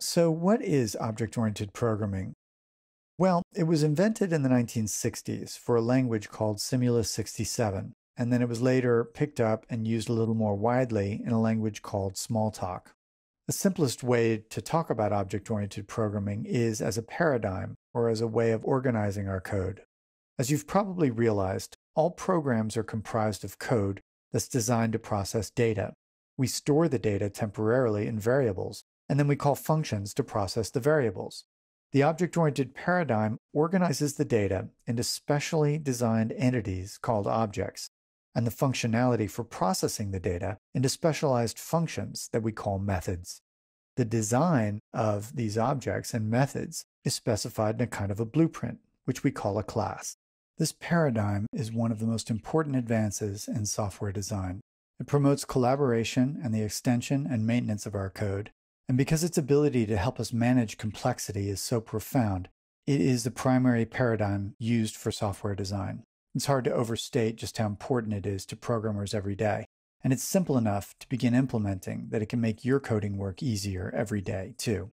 So what is object-oriented programming? Well, it was invented in the 1960s for a language called Simula 67, and then it was later picked up and used a little more widely in a language called Smalltalk. The simplest way to talk about object-oriented programming is as a paradigm or as a way of organizing our code. As you've probably realized, all programs are comprised of code that's designed to process data. We store the data temporarily in variables, and then we call functions to process the variables. The object-oriented paradigm organizes the data into specially designed entities called objects, and the functionality for processing the data into specialized functions that we call methods. The design of these objects and methods is specified in a kind of a blueprint, which we call a class. This paradigm is one of the most important advances in software design. It promotes collaboration and the extension and maintenance of our code. And because its ability to help us manage complexity is so profound, it is the primary paradigm used for software design. It's hard to overstate just how important it is to programmers every day, and it's simple enough to begin implementing that it can make your coding work easier every day, too.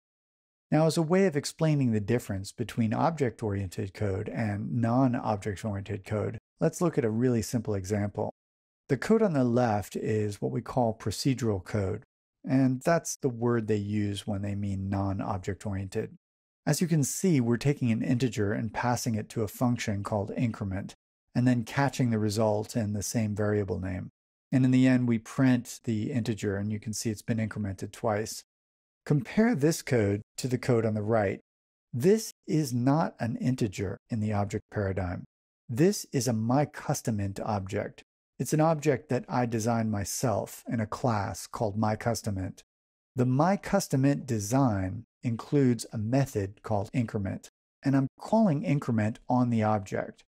Now, as a way of explaining the difference between object-oriented code and non-object-oriented code, let's look at a really simple example. The code on the left is what we call procedural code. And that's the word they use when they mean non-object-oriented. As you can see, we're taking an integer and passing it to a function called increment, and then catching the result in the same variable name. And in the end, we print the integer, and you can see it's been incremented twice. Compare this code to the code on the right. This is not an integer in the object paradigm. This is a MyCustomInt object. It's an object that I designed myself in a class called MyCustomInt. The MyCustomInt design includes a method called increment, and I'm calling increment on the object.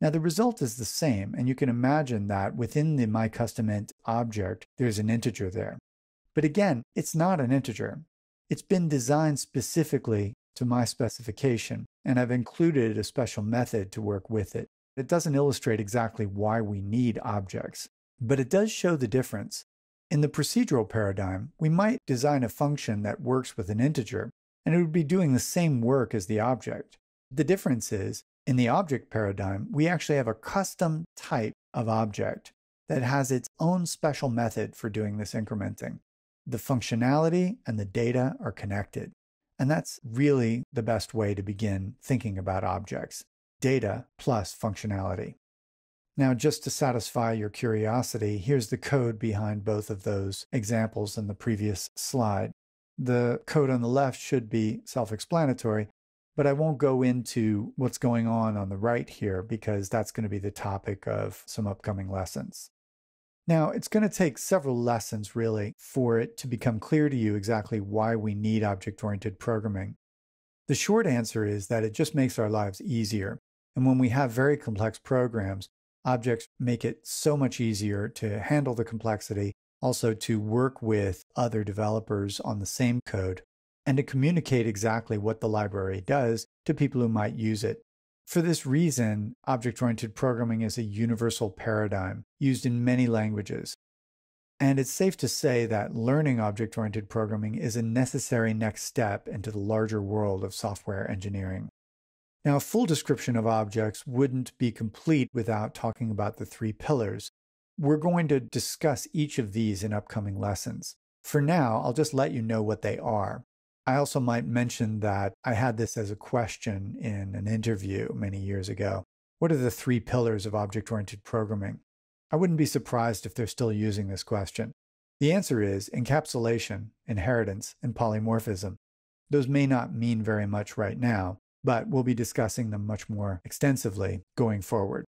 Now the result is the same, and you can imagine that within the MyCustomInt object, there's an integer there. But again, it's not an integer. It's been designed specifically to my specification, and I've included a special method to work with it. It doesn't illustrate exactly why we need objects, but it does show the difference. In the procedural paradigm, we might design a function that works with an integer, and it would be doing the same work as the object. The difference is, in the object paradigm, we actually have a custom type of object that has its own special method for doing this incrementing. The functionality and the data are connected, and that's really the best way to begin thinking about objects. Data plus functionality. Now, just to satisfy your curiosity, here's the code behind both of those examples in the previous slide. The code on the left should be self-explanatory, but I won't go into what's going on the right here because that's going to be the topic of some upcoming lessons. Now, it's going to take several lessons, really, for it to become clear to you exactly why we need object-oriented programming. The short answer is that it just makes our lives easier. And when we have very complex programs, objects make it so much easier to handle the complexity, also to work with other developers on the same code, and to communicate exactly what the library does to people who might use it. For this reason, object-oriented programming is a universal paradigm used in many languages. And it's safe to say that learning object-oriented programming is a necessary next step into the larger world of software engineering. Now, a full description of objects wouldn't be complete without talking about the three pillars. We're going to discuss each of these in upcoming lessons. For now, I'll just let you know what they are. I also might mention that I had this as a question in an interview many years ago. What are the three pillars of object-oriented programming? I wouldn't be surprised if they're still using this question. The answer is encapsulation, inheritance, and polymorphism. Those may not mean very much right now, but we'll be discussing them much more extensively going forward.